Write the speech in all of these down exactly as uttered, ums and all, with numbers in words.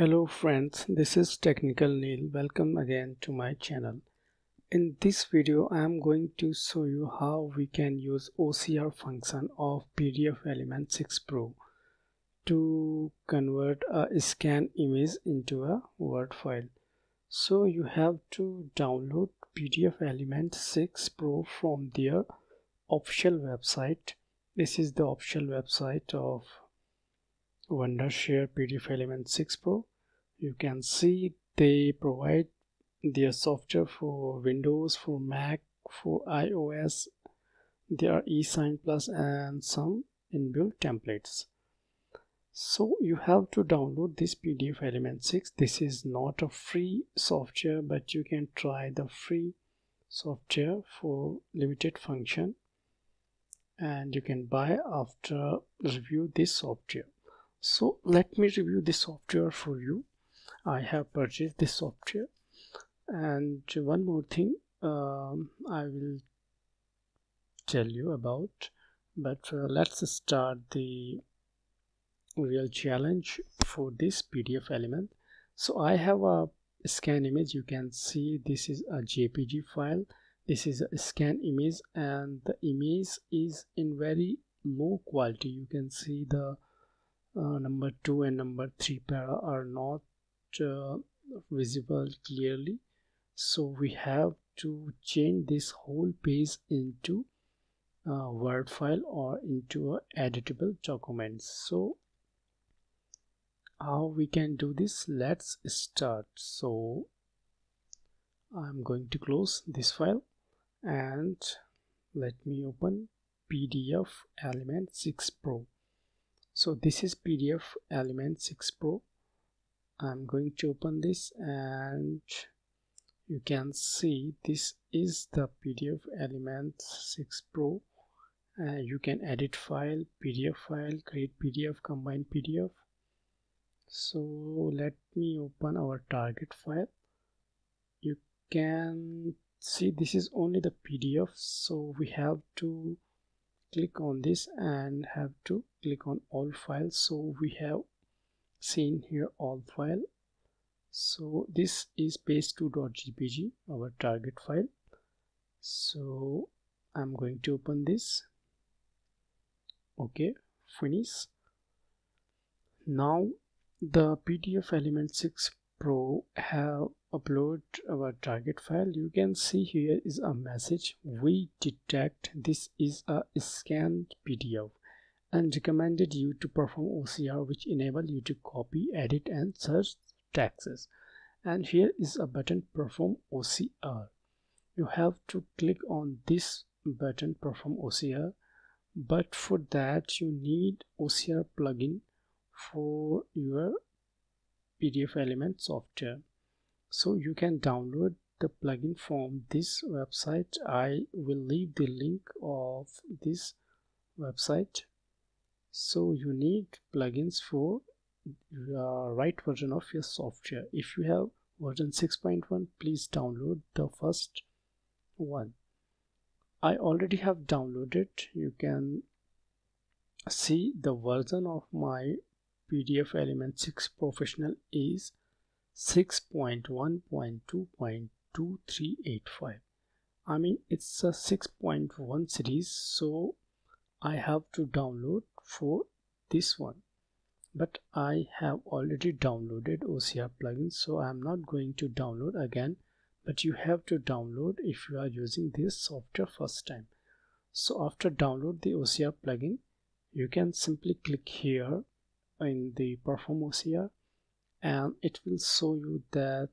Hello friends, this is Technical Neil. Welcome again to my channel. In this video I am going to show you how we can use O C R function of PDFelement six pro to convert a scan image into a Word file. So you have to download PDFelement six pro from their official website. This is the official website of Wondershare PDFelement six pro. You can see they provide their software for Windows, for Mac, for iOS. There are eSign Plus and some inbuilt templates. So you have to download this PDFelement six. This is not a free software, but you can try the free software for limited function, and you can buy after review this software. So let me review this software for you. I have purchased this software. And one more thing um, I will tell you about, but uh, let's start the real challenge for this P D F element. So I have a scan image. You can see this is a J P G file. This is a scan image, and the image is in very low quality. You can see the Uh, number two and number three para are not uh, visible clearly, so we have to change this whole page into a Word file or into a editable document. So how we can do this? Let's start. So I'm going to close this file and let me open PDFelement six pro. So this is PDFelement six pro. I'm going to open this, and you can see this is the PDFelement six pro. Uh, you can edit file, P D F file, create P D F, combine P D F. So let me open our target file. You can see this is only the P D F, so we have to click on this and have to click on all files. So we have seen here all file. So this is page two dot J P G, our target file. So I'm going to open this. Okay, finish. Now the PDFelement six pro have upload our target file. You can see here is a message: we detect this is a scanned P D F and recommended you to perform O C R, which enable you to copy, edit and search taxes. And here is a button, perform O C R. You have to click on this button, perform O C R, but for that you need O C R plugin for your PDFelement software. So you can download the plugin from this website. I will leave the link of this website. So you need plugins for the right version of your software. If you have version six point one, please download the first one. I already have downloaded. You can see the version of my PDFelement six Professional is six point one point two point two three eight five. I mean, it's a six point one series, so I have to download for this one, but I have already downloaded O C R plugin, so I am not going to download again. But you have to download if you are using this software first time. So after download the O C R plugin, you can simply click here in the perform O C R, and it will show you that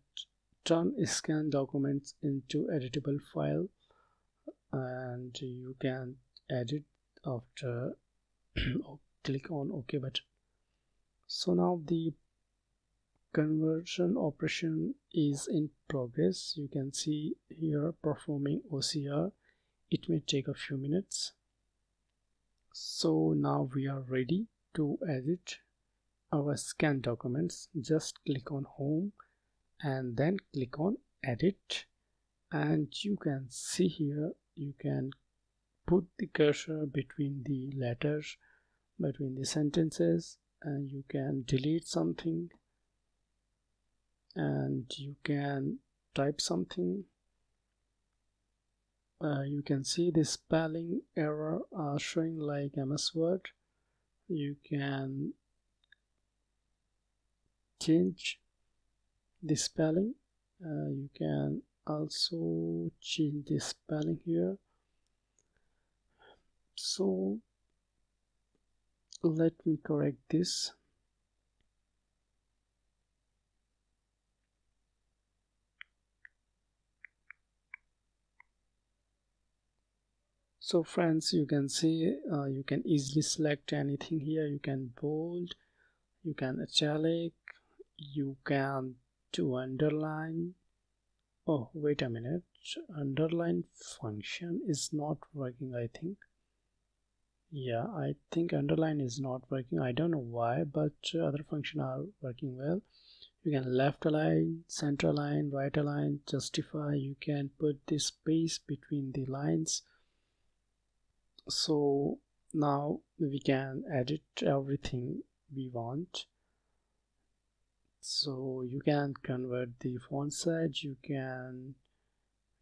turn scan documents into editable file, and you can edit after click on OK button. So now the conversion operation is in progress. You can see here performing O C R. It may take a few minutes. So now we are ready to edit our scan documents. Just click on home and then click on edit, and you can see here you can put the cursor between the letters, between the sentences, and you can delete something. and you can type something. Uh, you can see the spelling error are showing like M S Word. You can change the spelling. Uh, you can also change the spelling here. So let me correct this. So friends, you can see uh, you can easily select anything here. You can bold, you can italic, you can do underline. Oh, wait a minute, underline function is not working, I think. Yeah, I think underline is not working. I don't know why, but uh, other functions are working well. You can left align, center align, right align, justify. You can put this space between the lines. So now we can edit everything we want. So you can convert the font size, you can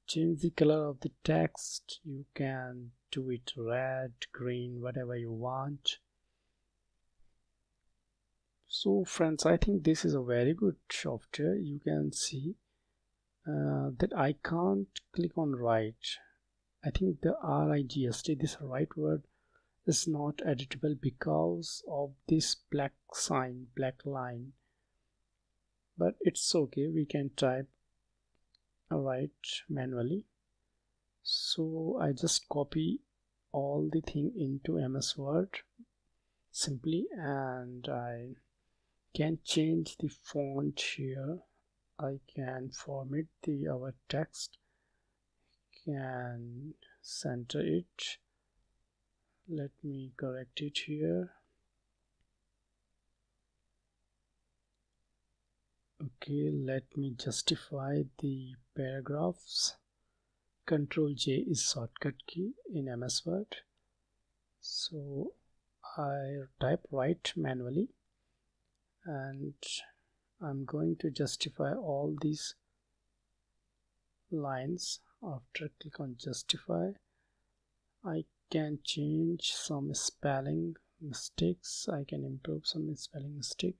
change the color of the text, you can do it red, green, whatever you want. So friends, I think this is a very good software. You can see uh, that I can't click on right. I think the R I G S T, this right word, is not editable because of this black sign, black line. But it's okay, we can type right manually. So I just copy all the thing into M S Word simply, and I can change the font here. I can format the our text. Can center it. Let me correct it here. Okay, let me justify the paragraphs. Control J is shortcut key in M S Word. So I type right manually, and I'm going to justify all these lines. After click on justify, I can change some spelling mistakes. I can improve some spelling mistake.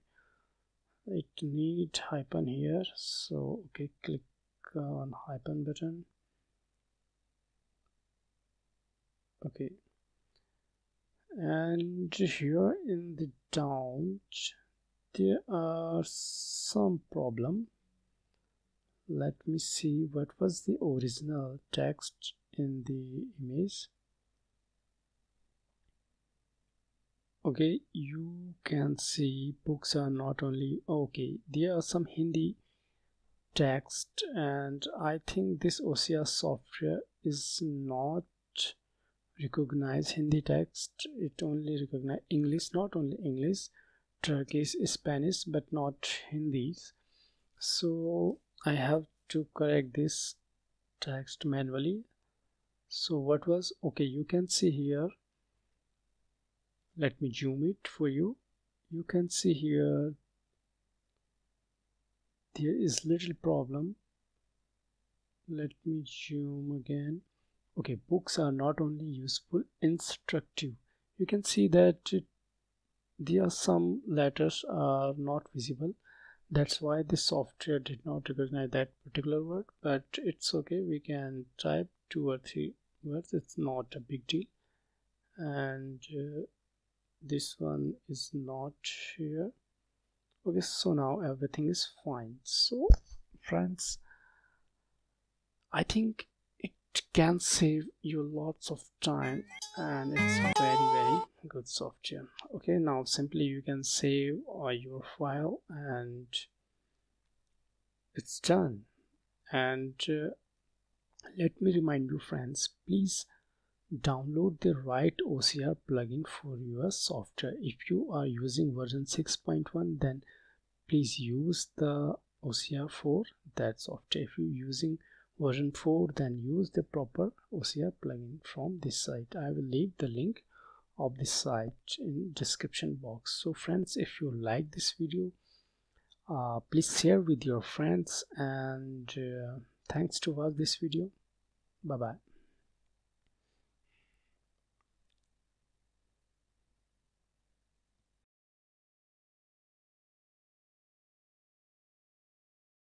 It need hyphen here, so okay, click on hyphen button. Okay, and here in the down there are some problem. Let me see what was the original text in the image. Okay, you can see books are not only okay. There are some Hindi text, and I think this O C R software is not recognize Hindi text. It only recognize English, not only English, Turkish, Spanish, but not Hindi. So I have to correct this text manually. So what was okay, you can see here, let me zoom it for you. You can see here there is little problem. Let me zoom again. Okay, books are not only useful, instructive. You can see that it, there are some letters are not visible. That's why the software did not recognize that particular word, but it's okay. We can type two or three words. It's not a big deal. And uh, this one is not here. Okay, so now everything is fine. So friends, I think it can save you lots of time, and it's very very good software. Okay, now simply you can save uh, your file, and it's done. And uh, let me remind you friends, please download the right O C R plugin for your software. If you are using version six point one, then please use the O C R for that software. If you're using version four, then use the proper O C R plugin from this site. I will leave the link of the site in description box. So friends, if you like this video, Uh, please share with your friends, and uh, thanks to watch this video. Bye bye.